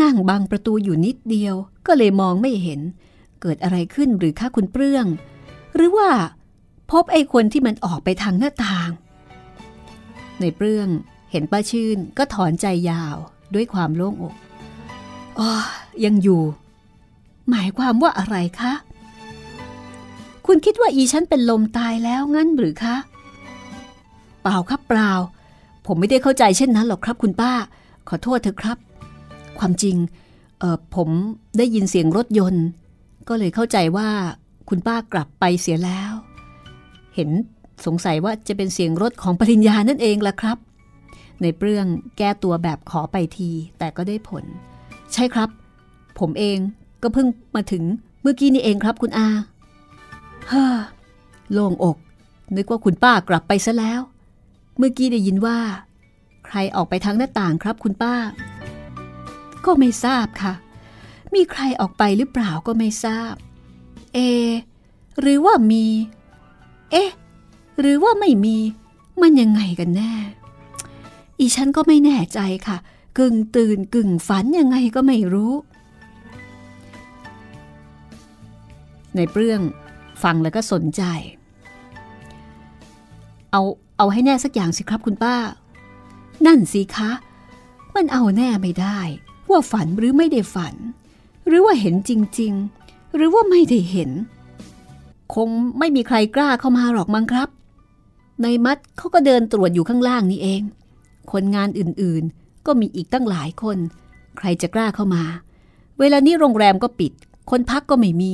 นั่งบังประตูอยู่นิดเดียวก็เลยมองไม่เห็นเกิดอะไรขึ้นหรือคะคุณเปรื่องหรือว่าพบไอ้คนที่มันออกไปทางหน้าต่างในเปรื่องเห็นป้าชื่นก็ถอนใจยาวด้วยความโล่งอกอ๋อยังอยู่หมายความว่าอะไรคะคุณคิดว่าอีฉันเป็นลมตายแล้วงั้นหรือคะเปล่าครับเปล่าผมไม่ได้เข้าใจเช่นนั้นหรอกครับคุณป้าขอโทษเถอะครับความจริงเอ่อผมได้ยินเสียงรถยนต์ก็เลยเข้าใจว่าคุณป้ากลับไปเสียแล้วเห็นสงสัยว่าจะเป็นเสียงรถของปริญญานั่นเองล่ะครับในเปรื่องแก้ตัวแบบขอไปทีแต่ก็ได้ผลใช่ครับผมเองก็เพิ่งมาถึงเมื่อกี้นี่เองครับคุณอาฮ่าโล่งอกนึกว่าคุณป้ากลับไปซะแล้วเมื่อกี้ได้ยินว่าใครออกไปทางหน้าต่างครับคุณป้าก็ไม่ทราบค่ะมีใครออกไปหรือเปล่าก็ไม่ทราบเอหรือว่ามีเอ๊ะหรือว่าไม่มีมันยังไงกันแน่อีฉันก็ไม่แน่ใจค่ะกึ่งตื่นกึ่งฝันยังไงก็ไม่รู้ในเรื่องฟังแล้วก็สนใจเอาเอาให้แน่สักอย่างสิครับคุณป้านั่นสิคะมันเอาแน่ไม่ได้ว่าฝันหรือไม่ได้ฝันหรือว่าเห็นจริงๆหรือว่าไม่ได้เห็น คงไม่มีใครกล้าเข้ามาหรอกมั้งครับนายมัดเขาก็เดินตรวจอยู่ข้างล่างนี่เองคนงานอื่นๆก็มีอีกตั้งหลายคนใครจะกล้าเข้ามาเวลานี้โรงแรมก็ปิดคนพักก็ไม่มี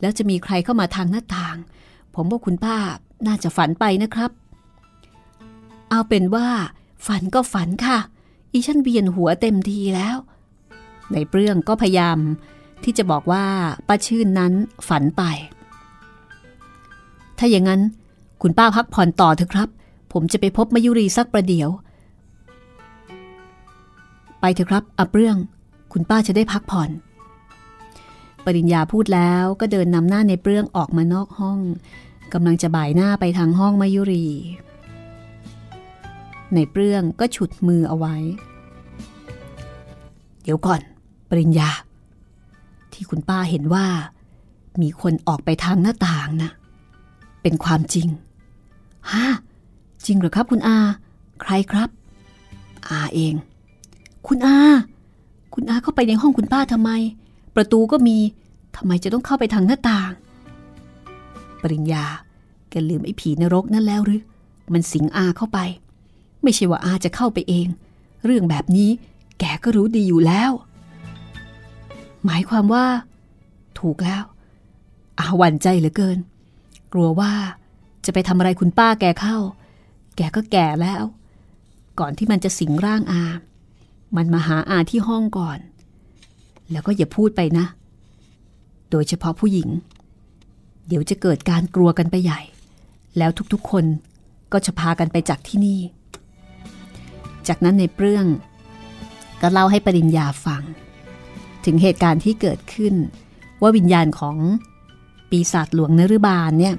แล้วจะมีใครเข้ามาทางหน้าต่างผมว่าคุณป้าน่าจะฝันไปนะครับเอาเป็นว่าฝันก็ฝันค่ะอีฉันเวียนหัวเต็มทีแล้วในเปรื่องก็พยายามที่จะบอกว่าป้าชื่นนั้นฝันไปถ้าอย่างนั้นคุณป้าพักผ่อนต่อเถอะครับผมจะไปพบมยุรีสักประเดี๋ยวไปเถอะครับเอาเรื่องคุณป้าจะได้พักผ่อนปริญญาพูดแล้วก็เดินนำหน้าในเปรื่องออกมานอกห้องกำลังจะบ่ายหน้าไปทางห้องมยุรีในเปรื่องก็ฉุดมือเอาไว้เดี๋ยวก่อนปริญญาที่คุณป้าเห็นว่ามีคนออกไปทางหน้าต่างนะเป็นความจริงฮะจริงเหรอครับคุณอาใครครับอาเองคุณอาคุณอาเข้าไปในห้องคุณป้าทำไมประตูก็มีทำไมจะต้องเข้าไปทางหน้าต่างปริญญาแกลืมไอ้ผีนรกนั่นแล้วหรือมันสิงอาเข้าไปไม่ใช่ว่าอาจะเข้าไปเองเรื่องแบบนี้แกก็รู้ดีอยู่แล้วหมายความว่าถูกแล้วอาหวั่นใจเหลือเกินกลัวว่าจะไปทำอะไรคุณป้าแกเข้าแกก็แก่แล้วก่อนที่มันจะสิงร่างอามันมาหาอาที่ห้องก่อนแล้วก็อย่าพูดไปนะโดยเฉพาะผู้หญิงเดี๋ยวจะเกิดการกลัวกันไปใหญ่แล้วทุกๆคนก็จะพากันไปจากที่นี่จากนั้นในเปรื่องก็เล่าให้ปริญญาฟังถึงเหตุการณ์ที่เกิดขึ้นว่าวิญญาณของปีศาจหลวงนฤบาลเนี่ย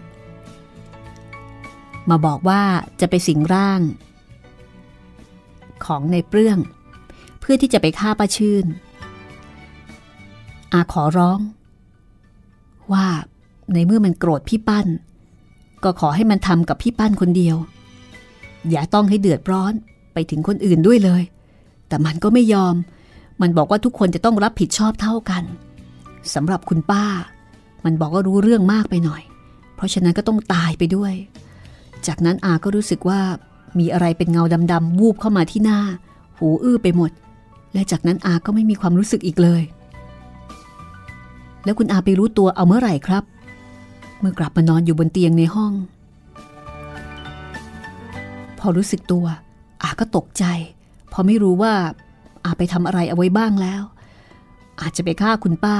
มาบอกว่าจะไปสิงร่างของในเปรื่องเพื่อที่จะไปฆ่าป้าชื่นอาขอร้องว่าในเมื่อมันโกรธพี่ปั้นก็ขอให้มันทำกับพี่ปั้นคนเดียวอย่าต้องให้เดือดร้อนไปถึงคนอื่นด้วยเลยแต่มันก็ไม่ยอมมันบอกว่าทุกคนจะต้องรับผิดชอบเท่ากันสำหรับคุณป้ามันบอกว่ารู้เรื่องมากไปหน่อยเพราะฉะนั้นก็ต้องตายไปด้วยจากนั้นอาก็รู้สึกว่ามีอะไรเป็นเงาดำๆวูบเข้ามาที่หน้าหูอื้อไปหมดและจากนั้นอาก็ไม่มีความรู้สึกอีกเลยแล้วคุณอาไปรู้ตัวเอาเมื่อไหร่ครับเมื่อกลับมานอนอยู่บนเตียงในห้องพอรู้สึกตัวอาก็ตกใจพอไม่รู้ว่าอาไปทำอะไรเอาไว้บ้างแล้วอาจจะไปฆ่าคุณป้า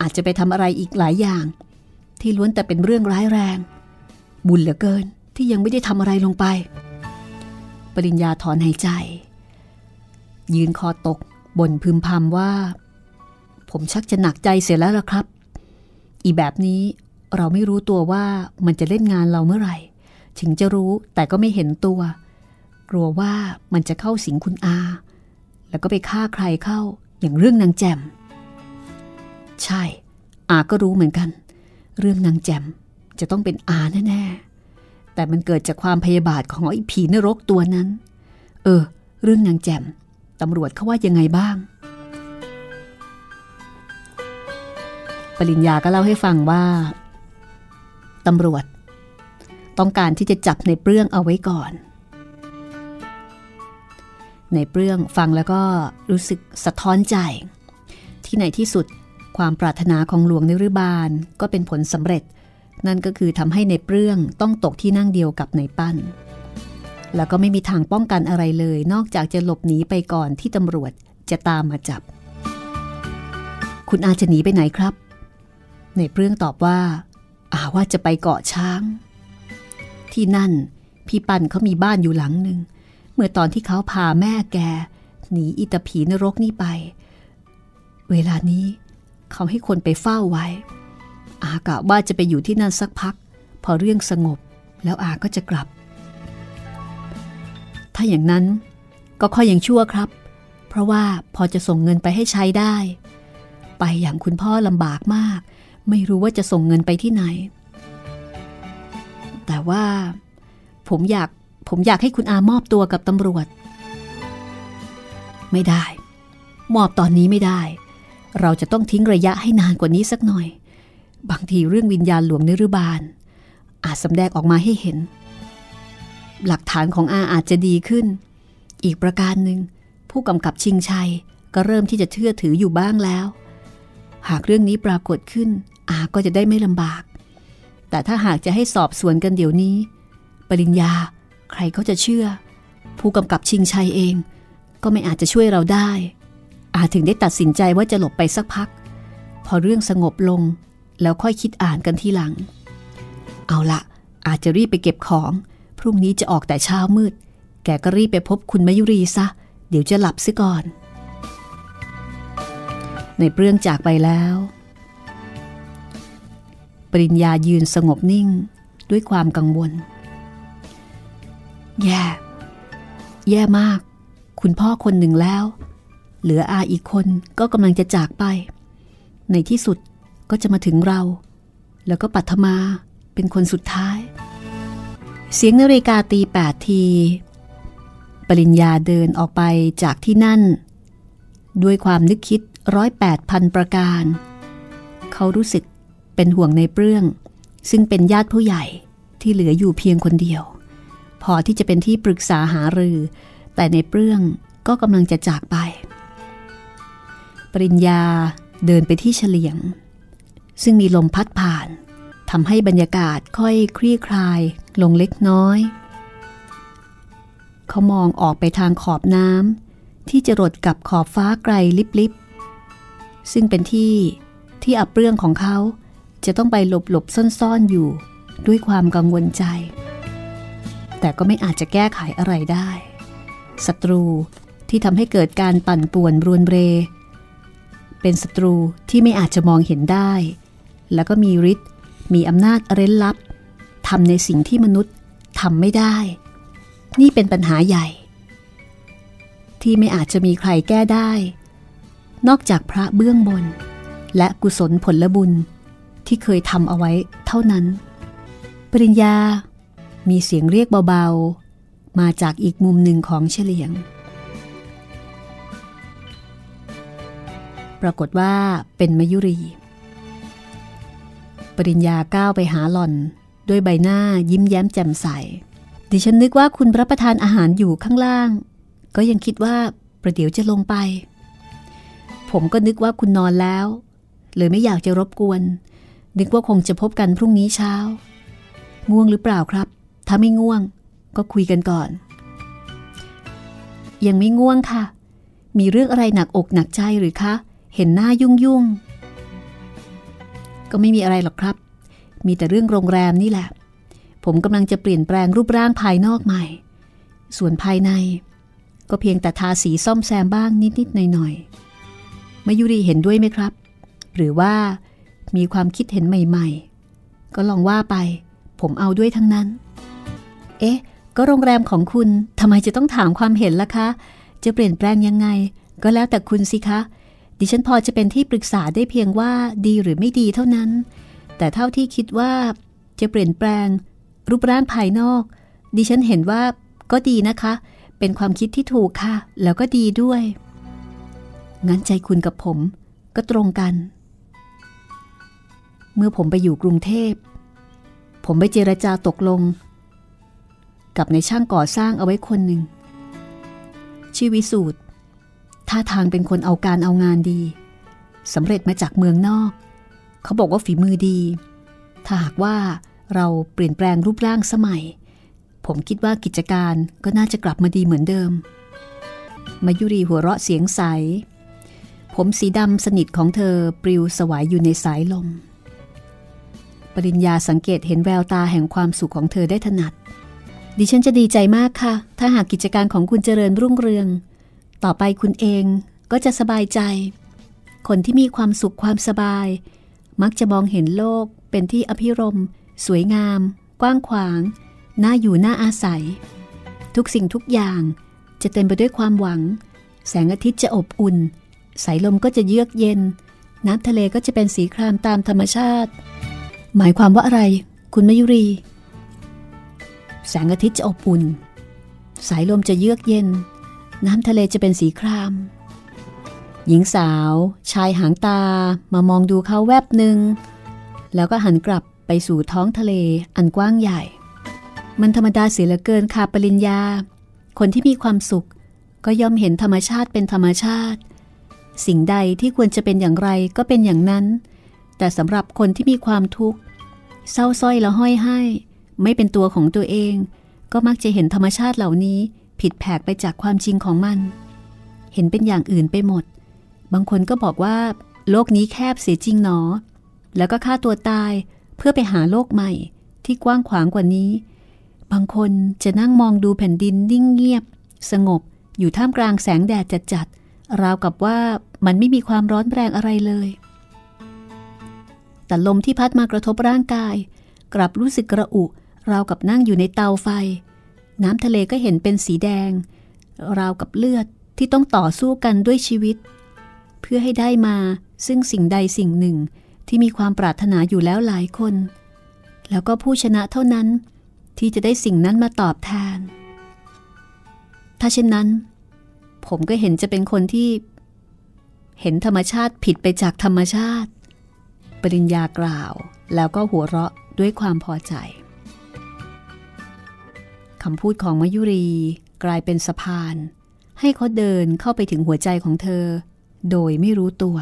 อาจจะไปทำอะไรอีกหลายอย่างที่ล้วนแต่เป็นเรื่องร้ายแรงบุญเหลือเกินที่ยังไม่ได้ทำอะไรลงไปปริญญาถอนหายใจยืนคอตกบ่นพึมพำว่าผมชักจะหนักใจเสียแล้วล่ะครับอีแบบนี้เราไม่รู้ตัวว่ามันจะเล่นงานเราเมื่อไหร่ถึงจะรู้แต่ก็ไม่เห็นตัวกลัวว่ามันจะเข้าสิงคุณอาแล้วก็ไปฆ่าใครเข้าอย่างเรื่องนางแจ่มใช่อาก็รู้เหมือนกันเรื่องนางแจ่มจะต้องเป็นอาแน่ๆแต่มันเกิดจากความพยาบาทของไอ้ผีนรกตัวนั้นเออเรื่องนางแจ่มตำรวจเขาว่ายังไงบ้างปริญญาก็เล่าให้ฟังว่าตำรวจต้องการที่จะจับในเปรื่องเอาไว้ก่อนในเปรื่องฟังแล้วก็รู้สึกสะท้อนใจที่ในที่สุดความปรารถนาของหลวงนฤบาลก็เป็นผลสำเร็จนั่นก็คือทำให้ในเปรื่องต้องตกที่นั่งเดียวกับในปั้นแล้วก็ไม่มีทางป้องกันอะไรเลยนอกจากจะหลบหนีไปก่อนที่ตำรวจจะตามมาจับคุณอาจะหนีไปไหนครับในเปรื่องตอบว่าอาว่าจะไปเกาะช้างที่นั่นพี่ปั้นเขามีบ้านอยู่หลังหนึ่งเมื่อตอนที่เขาพาแม่แกหนีอิตาผีนรกนี่ไปเวลานี้เขาให้คนไปเฝ้าไว้อากะว่าจะไปอยู่ที่นั่นสักพักพอเรื่องสงบแล้วอาก็จะกลับถ้าอย่างนั้นก็ค่อยยังชั่วครับเพราะว่าพอจะส่งเงินไปให้ใช้ได้ไปอย่างคุณพ่อลำบากมากไม่รู้ว่าจะส่งเงินไปที่ไหนแต่ว่าผมอยากผมอยากให้คุณอามอบตัวกับตำรวจไม่ได้มอบตอนนี้ไม่ได้เราจะต้องทิ้งระยะให้นานกว่านี้สักหน่อยบางทีเรื่องวิญญาณหลวงนฤบาล อาจสำแดงออกมาให้เห็นหลักฐานของอาอาจจะดีขึ้นอีกประการหนึ่งผู้กำกับชิงชัยก็เริ่มที่จะเชื่อถืออยู่บ้างแล้วหากเรื่องนี้ปรากฏขึ้นอาก็จะได้ไม่ลำบากแต่ถ้าหากจะให้สอบสวนกันเดี๋ยวนี้ปริญญาใครเขาจะเชื่อผู้กำกับชิงชัยเองก็ไม่อาจจะช่วยเราได้อาถึงได้ตัดสินใจว่าจะหลบไปสักพักพอเรื่องสงบลงแล้วค่อยคิดอ่านกันทีหลังเอาละอาจจะรีบไปเก็บของพรุ่งนี้จะออกแต่เช้ามืดแกก็รีบไปพบคุณมยุรีซะเดี๋ยวจะหลับซะก่อนในเปรื่องจากไปแล้วปริญญายืนสงบนิ่งด้วยความกังวลแย่แย่มากคุณพ่อคนหนึ่งแล้วเหลืออาอีกคนก็กำลังจะจากไปในที่สุดก็จะมาถึงเราแล้วก็ปัทมาเป็นคนสุดท้ายเสียงนาฬิกาตีแปดทีปริญญาเดินออกไปจากที่นั่นด้วยความนึกคิดร้อยแปดพันประการเขารู้สึกเป็นห่วงในเปรื่องซึ่งเป็นญาติผู้ใหญ่ที่เหลืออยู่เพียงคนเดียวพอที่จะเป็นที่ปรึกษาหารือแต่ในเปรื่องก็กำลังจะจากไปปริญญาเดินไปที่เฉลียงซึ่งมีลมพัดผ่านทำให้บรรยากาศค่อยคลี่คลายลงเล็กน้อยเขามองออกไปทางขอบน้ำที่จะรดกับขอบฟ้าไกลลิบๆซึ่งเป็นที่ที่อับเรื่องของเขาจะต้องไปหลบๆซ่อนๆอยู่ด้วยความกังวลใจแต่ก็ไม่อาจจะแก้ไขอะไรได้ศัตรูที่ทำให้เกิดการปั่นป่วนรวนเรเป็นศัตรูที่ไม่อาจจะมองเห็นได้แล้วก็มีฤทธิ์มีอำนาจเร้นลับทำในสิ่งที่มนุษย์ทำไม่ได้นี่เป็นปัญหาใหญ่ที่ไม่อาจจะมีใครแก้ได้นอกจากพระเบื้องบนและกุศลผลบุญที่เคยทำเอาไว้เท่านั้นปริญญามีเสียงเรียกเบาๆมาจากอีกมุมหนึ่งของเฉลียงปรากฏว่าเป็นมยุรีปริญญาก้าวไปหาหล่อนด้วยใบหน้ายิ้มแย้มแจ่มใสดิฉันนึกว่าคุณรับประทานอาหารอยู่ข้างล่างก็ยังคิดว่าประเดี๋ยวจะลงไปผมก็นึกว่าคุณนอนแล้วเลยไม่อยากจะรบกวนนึกว่าคงจะพบกันพรุ่งนี้เช้าง่วงหรือเปล่าครับถ้าไม่ง่วงก็คุยกันก่อนยังไม่ง่วงค่ะมีเรื่องอะไรหนักอกหนักใจหรือคะเห็นหน้ายุ่งยุ่งก็ไม่มีอะไรหรอกครับมีแต่เรื่องโรงแรมนี่แหละผมกำลังจะเปลี่ยนแปลงรูปร่างภายนอกใหม่ส่วนภายในก็เพียงแต่ทาสีซ่อมแซมบ้างนิดๆหน่อยๆมยุรีเห็นด้วยไหมครับหรือว่ามีความคิดเห็นใหม่ๆก็ลองว่าไปผมเอาด้วยทั้งนั้นเอ๊ะก็โรงแรมของคุณทำไมจะต้องถามความเห็นล่ะคะจะเปลี่ยนแปลงยังไงก็แล้วแต่คุณสิคะดิฉันพอจะเป็นที่ปรึกษาได้เพียงว่าดีหรือไม่ดีเท่านั้นแต่เท่าที่คิดว่าจะเปลี่ยนแปลงรูปร่างภายนอกดิฉันเห็นว่าก็ดีนะคะเป็นความคิดที่ถูกค่ะแล้วก็ดีด้วยงั้นใจคุณกับผมก็ตรงกันเมื่อผมไปอยู่กรุงเทพผมไปเจรจาตกลงกับในช่างก่อสร้างเอาไว้คนหนึ่งชื่อวิสูตรท่าทางเป็นคนเอาการเอางานดีสำเร็จมาจากเมืองนอกเขาบอกว่าฝีมือดีถ้าหากว่าเราเปลี่ยนแปลงรูปร่างสมัยผมคิดว่ากิจการก็น่าจะกลับมาดีเหมือนเดิมมายุรีหัวเราะเสียงใสผมสีดำสนิทของเธอปลิวสวายอยู่ในสายลมปริญญาสังเกตเห็นแววตาแห่งความสุขของเธอได้ถนัดดิฉันจะดีใจมากค่ะถ้าหากกิจการของคุณเจริญรุ่งเรืองต่อไปคุณเองก็จะสบายใจคนที่มีความสุขความสบายมักจะมองเห็นโลกเป็นที่อภิรมย์สวยงามกว้างขวางน่าอยู่น่าอาศัยทุกสิ่งทุกอย่างจะเต็มไปด้วยความหวังแสงอาทิตย์จะอบอุ่นสายลมก็จะเยือกเย็นน้ำทะเลก็จะเป็นสีครามตามธรรมชาติหมายความว่าอะไรคุณมยุรีแสงอาทิตย์จะอบอุ่นสายลมจะเยือกเย็นน้ำทะเลจะเป็นสีครามหญิงสาวชายหางตามามองดูเขาแวบหนึ่งแล้วก็หันกลับ ไปสู่ท้องทะเลอันกว้างใหญ่มันธรรมดาเสียเหลือเกินค่ะปริญญาคนที่มีความสุขก็ย่อมเห็นธรรมชาติเป็นธรรมชาติสิ่งใดที่ควรจะเป็นอย่างไรก็เป็นอย่างนั้นแต่สำหรับคนที่มีความทุกข์เศร้าส้อยละห้อยไห้ไม่เป็นตัวของตัวเองก็มักจะเห็นธรรมชาติเหล่านี้ผิดแผกไปจากความจริงของมันเห็นเป็นอย่างอื่นไปหมดบางคนก็บอกว่าโลกนี้แคบเสียจริงหนอแล้วก็ฆ่าตัวตายเพื่อไปหาโลกใหม่ที่กว้างขวางกว่านี้บางคนจะนั่งมองดูแผ่นดินนิ่งเงียบสงบอยู่ท่ามกลางแสงแดดจัดๆราวกับว่ามันไม่มีความร้อนแรงอะไรเลยแต่ลมที่พัดมากระทบร่างกายกลับรู้สึกกระอุราวกับนั่งอยู่ในเตาไฟน้ำทะเลก็เห็นเป็นสีแดงราวกับเลือดที่ต้องต่อสู้กันด้วยชีวิตเพื่อให้ได้มาซึ่งสิ่งใดสิ่งหนึ่งที่มีความปรารถนาอยู่แล้วหลายคนแล้วก็ผู้ชนะเท่านั้นที่จะได้สิ่งนั้นมาตอบแทนถ้าเช่นนั้นผมก็เห็นจะเป็นคนที่เห็นธรรมชาติผิดไปจากธรรมชาติปริญญากล่าวแล้วก็หัวเราะด้วยความพอใจคำพูดของมยุรีกลายเป็นสะพานให้เขาเดินเข้าไปถึงหัวใจของเธอโดยไม่รู้ตัว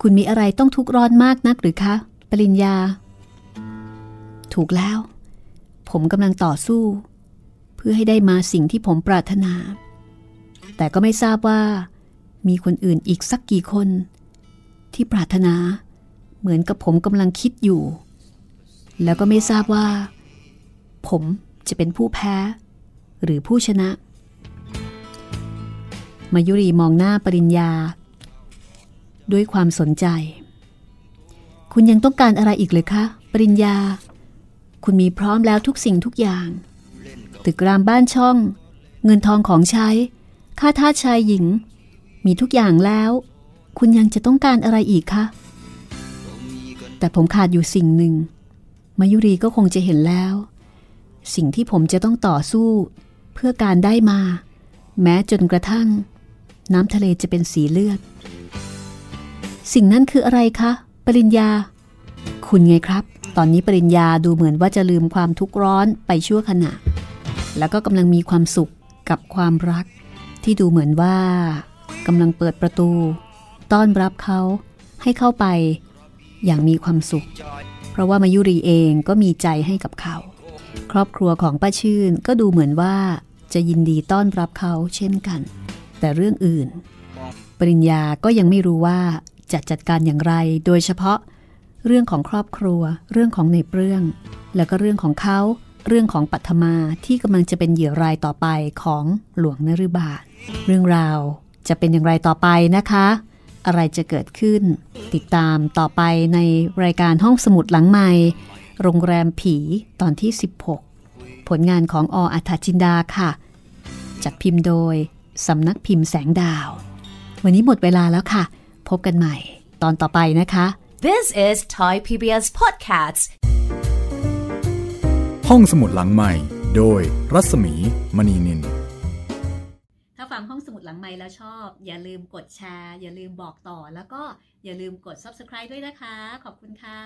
คุณมีอะไรต้องทุกข์ร้อนมากนักหรือคะปริญญาถูกแล้วผมกำลังต่อสู้เพื่อให้ได้มาสิ่งที่ผมปรารถนาแต่ก็ไม่ทราบว่ามีคนอื่นอีกสักกี่คนที่ปรารถนาเหมือนกับผมกำลังคิดอยู่แล้วก็ไม่ทราบว่าผมจะเป็นผู้แพ้หรือผู้ชนะมายุรีมองหน้าปริญญาด้วยความสนใจคุณยังต้องการอะไรอีกเลยคะปริญญาคุณมีพร้อมแล้วทุกสิ่งทุกอย่างตึกรามบ้านช่องเงินทองของใช้ค่าทาสชายหญิงมีทุกอย่างแล้วคุณยังจะต้องการอะไรอีกคะแต่ผมขาดอยู่สิ่งหนึ่งมายุรีก็คงจะเห็นแล้วสิ่งที่ผมจะต้องต่อสู้เพื่อการได้มาแม้จนกระทั่งน้ำทะเลจะเป็นสีเลือดสิ่งนั้นคืออะไรคะปริญญาคุณไงครับตอนนี้ปริญญาดูเหมือนว่าจะลืมความทุกข์ร้อนไปชั่วขณะแล้วก็กำลังมีความสุขกับความรักที่ดูเหมือนว่ากำลังเปิดประตูต้อนรับเขาให้เข้าไปอย่างมีความสุขเพราะว่ามายุรีเองก็มีใจให้กับเขาครอบครัวของป้าชื่นก็ดูเหมือนว่าจะยินดีต้อนรับเขาเช่นกันแต่เรื่องอื่นปริญญาก็ยังไม่รู้ว่าจะจัดการอย่างไรโดยเฉพาะเรื่องของครอบครัวเรื่องของในเปลื้องแล้วก็เรื่องของเขาเรื่องของปัทมาที่กำลังจะเป็นเหยื่อรายต่อไปของหลวงนฤบาลเรื่องราวจะเป็นอย่างไรต่อไปนะคะอะไรจะเกิดขึ้นติดตามต่อไปในรายการห้องสมุดหลังไมค์โรงแรมผีตอนที่สิบหกผลงานของอ.อรรถจินดาค่ะจัดพิมพ์โดยสำนักพิมพ์แสงดาววันนี้หมดเวลาแล้วค่ะพบกันใหม่ตอนต่อไปนะคะ This is Thai พี บี เอส Podcast ห้องสมุดหลังไมค์โดยรัศมีมณีนินถ้าฟังห้องสมุดหลังไมค์แล้วชอบอย่าลืมกดแชร์อย่าลืมบอกต่อแล้วก็อย่าลืมกด Subscribe ด้วยนะคะขอบคุณค่ะ